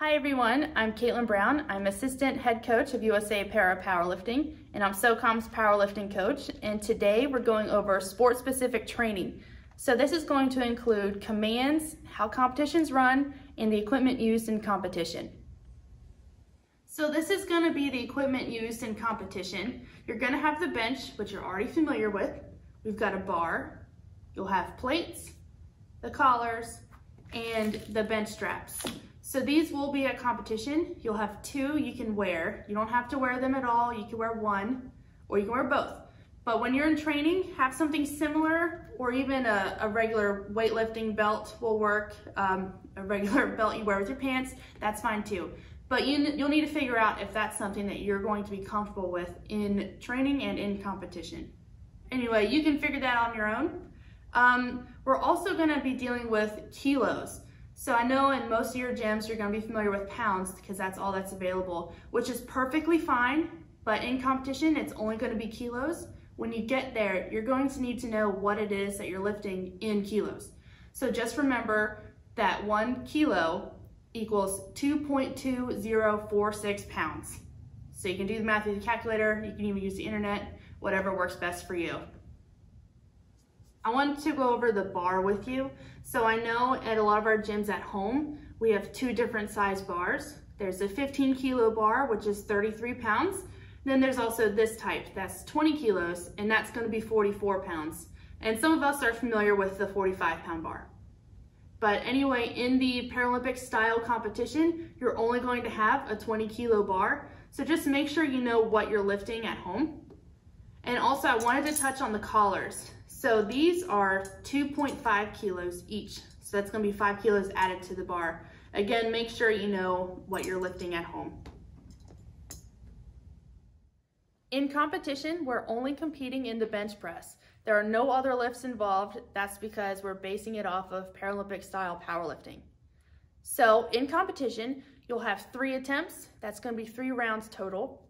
Hi everyone, I'm Caitlin Brown. I'm assistant head coach of USA Para Powerlifting, and I'm SOCOM's powerlifting coach. And today we're going over sport-specific training. So this is going to include commands, how competitions run, and the equipment used in competition. So this is going to be the equipment used in competition. You're going to have the bench, which you're already familiar with. We've got a bar. You'll have plates, the collars, and the bench straps. So these will be at competition. You'll have two you can wear. You don't have to wear them at all. You can wear one or you can wear both. But when you're in training, have something similar, or even a regular weightlifting belt will work. A regular belt you wear with your pants, that's fine too. But you'll need to figure out if that's something that you're going to be comfortable with in training and in competition. Anyway, you can figure that out on your own. We're also gonna be dealing with kilos. So I know in most of your gyms, you're gonna be familiar with pounds because that's all that's available, which is perfectly fine, but in competition, it's only gonna be kilos. When you get there, you're going to need to know what it is that you're lifting in kilos. So just remember that 1 kilo equals 2.2046 pounds. So you can do the math with the calculator, you can even use the internet, whatever works best for you. I wanted to go over the bar with you. So I know at a lot of our gyms at home, we have two different size bars. There's a 15 kilo bar, which is 33 pounds. Then there's also this type, that's 20 kilos, and that's gonna be 44 pounds. And some of us are familiar with the 45 pound bar. But anyway, in the Paralympic style competition, you're only going to have a 20 kilo bar. So just make sure you know what you're lifting at home. And also I wanted to touch on the collars. So these are 2.5 kilos each. So that's gonna be 5 kilos added to the bar. Again, make sure you know what you're lifting at home. In competition, we're only competing in the bench press. There are no other lifts involved. That's because we're basing it off of Paralympic style powerlifting. So in competition, you'll have 3 attempts. That's gonna be 3 rounds total.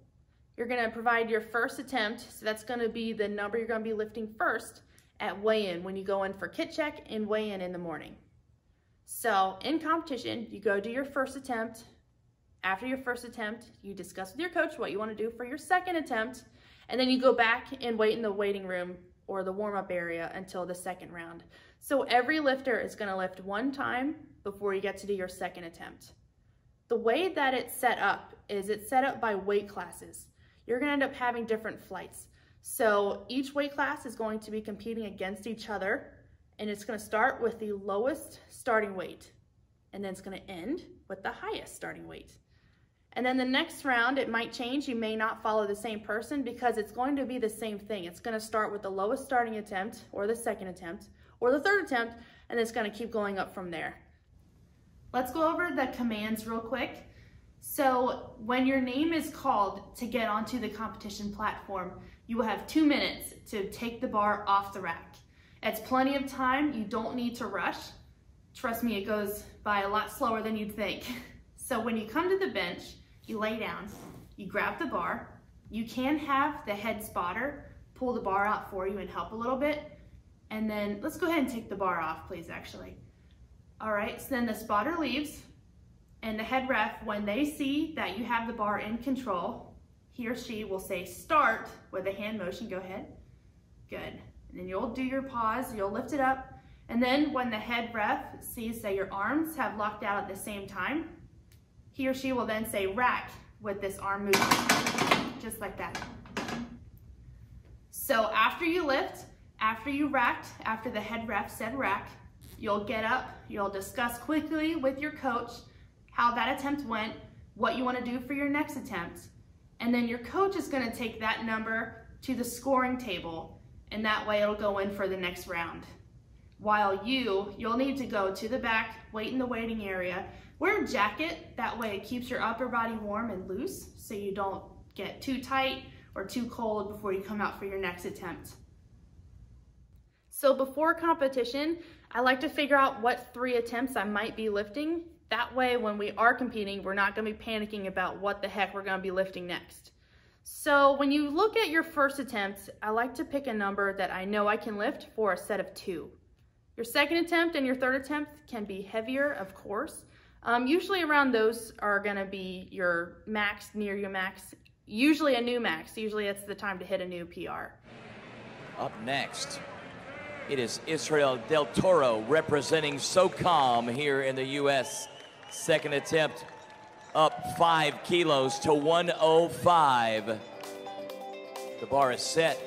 You're gonna provide your first attempt. So that's gonna be the number you're gonna be lifting first at weigh-in when you go in for kit check and weigh-in in the morning. So in competition, you go do your first attempt. After your first attempt, you discuss with your coach what you want to do for your second attempt, and then you go back and wait in the waiting room or the warm-up area until the second round. So every lifter is going to lift 1 time before you get to do your second attempt. The way that it's set up is it's set up by weight classes. You're going to end up having different flights. So each weight class is going to be competing against each other, and it's going to start with the lowest starting weight, and then it's going to end with the highest starting weight. And then the next round, it might change. You may not follow the same person because it's going to be the same thing. It's going to start with the lowest starting attempt, or the second attempt, or the third attempt, and it's going to keep going up from there. Let's go over the commands real quick. So when your name is called to get onto the competition platform, you will have 2 minutes to take the bar off the rack. It's plenty of time. You don't need to rush. Trust me, it goes by a lot slower than you'd think. So when you come to the bench, you lay down, you grab the bar. You can have the head spotter pull the bar out for you and help a little bit. And then let's go ahead and take the bar off, please, actually. All right, so then the spotter leaves, and the head ref, when they see that you have the bar in control, he or she will say start with a hand motion. Go ahead. Good. And then you'll do your pause. You'll lift it up. And then when the head ref sees that your arms have locked out at the same time, he or she will then say rack with this arm movement, just like that. So after you lift, after you racked, after the head ref said rack, you'll get up. You'll discuss quickly with your coach how that attempt went, what you want to do for your next attempt. And then your coach is going to take that number to the scoring table, and that way it'll go in for the next round. While you'll need to go to the back, wait in the waiting area, wear a jacket, that way it keeps your upper body warm and loose so you don't get too tight or too cold before you come out for your next attempt. So before competition, I like to figure out what 3 attempts I might be lifting. That way, when we are competing, we're not gonna be panicking about what the heck we're gonna be lifting next. So when you look at your first attempt, I like to pick a number that I know I can lift for a set of 2. Your second attempt and your third attempt can be heavier, of course, Usually around those are gonna be your max, near your max, usually a new max. Usually that's the time to hit a new PR. Up next, it is Israel del Toro representing SOCOM here in the U.S. Second attempt, up 5 kilos to 105. The bar is set.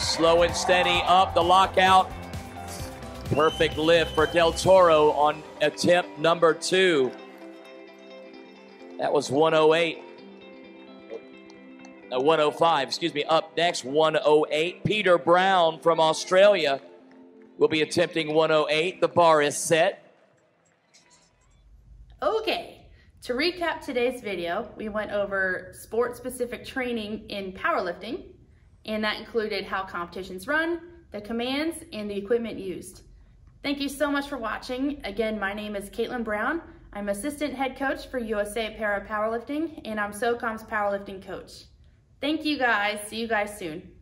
Slow and steady up the lockout. Perfect lift for Del Toro on attempt number 2. That was 108. No, 105, excuse me. Up next, 108. Peter Brown from Australia will be attempting 108. The bar is set. Okay, to recap today's video, we went over sport-specific training in powerlifting, and that included how competitions run, the commands, and the equipment used. Thank you so much for watching. Again, my name is Caitlin Brown. I'm assistant head coach for USA Para Powerlifting, and I'm SOCOM's powerlifting coach. Thank you guys. See you guys soon.